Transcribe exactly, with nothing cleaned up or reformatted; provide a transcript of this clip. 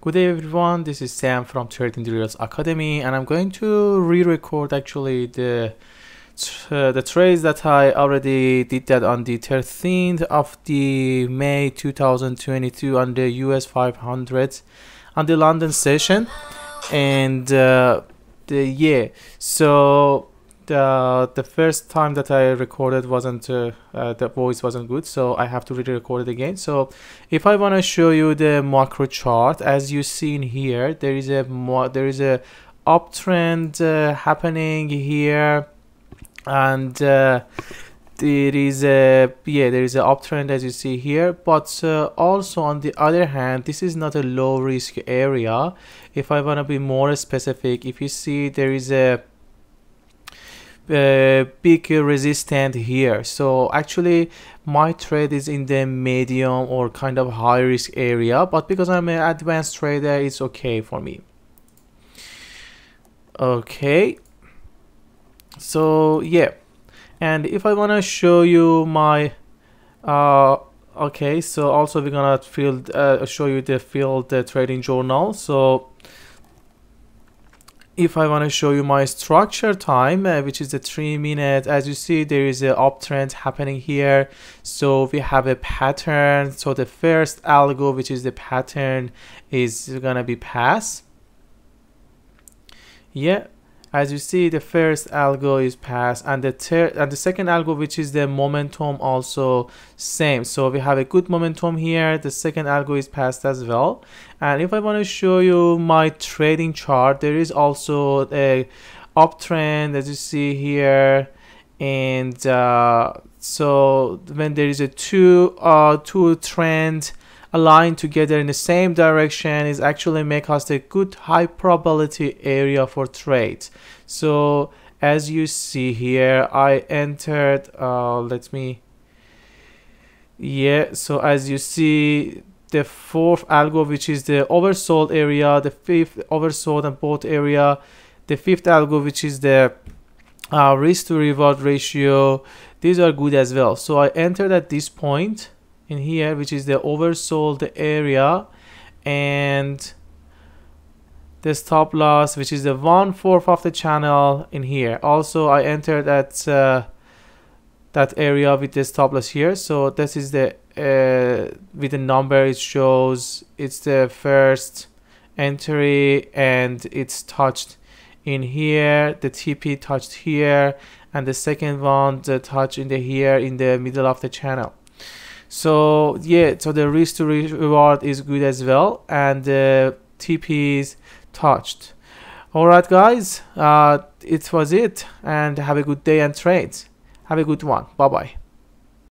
Good day everyone, this is Sam from Trading Drills Academy, and I'm going to re-record actually the uh, the trades that I already did that on the thirteenth of the May two thousand twenty-two on the U S five hundred on the London session. And uh, the yeah, so the the first time that I recorded wasn't uh, uh, the voice wasn't good, so I have to re-record it again. So if I want to show you the macro chart, as you see in here, there is a more there is a uptrend uh, happening here, and uh, there is a yeah there is an uptrend as you see here, but uh, also on the other hand, this is not a low risk area. If I want to be more specific, if you see there is a Uh, big uh, resistance here, so actually my trade is in the medium or kind of high risk area, but because I'm an advanced trader, it's okay for me. Okay, so yeah, and if I want to show you my uh okay, so also we're gonna field uh, show you the field uh, trading journal. So if I want to show you my structure time, uh, which is the three minute, as you see there is an uptrend happening here, so we have a pattern. So the first algo, which is the pattern, is gonna be pass. Yeah, as you see the first algo is pass, and the third and the second algo, which is the momentum, also same. So we have a good momentum here, the second algo is passed as well. And if I want to show you my trading chart, there is also a uptrend as you see here, and uh, so when there is a two uh, two trend aligned together in the same direction, is actually make us a good high probability area for trade. So as you see here, I entered uh, let me yeah so as you see the fourth algo, which is the oversold area, the fifth oversold and bought area, the fifth algo, which is the uh, risk to reward ratio, these are good as well. So I entered at this point in here, which is the oversold area, and the stop loss, which is the one fourth of the channel in here. Also I entered at uh, that area with the stop loss here. So this is the uh, with the number, it shows it's the first entry, and it's touched in here, the T P touched here, and the second one the touch in the here in the middle of the channel. So yeah, so the risk to reward is good as well, and the uh, T P is touched. Alright guys, uh, it was it, and have a good day and trade. Have a good one. Bye bye.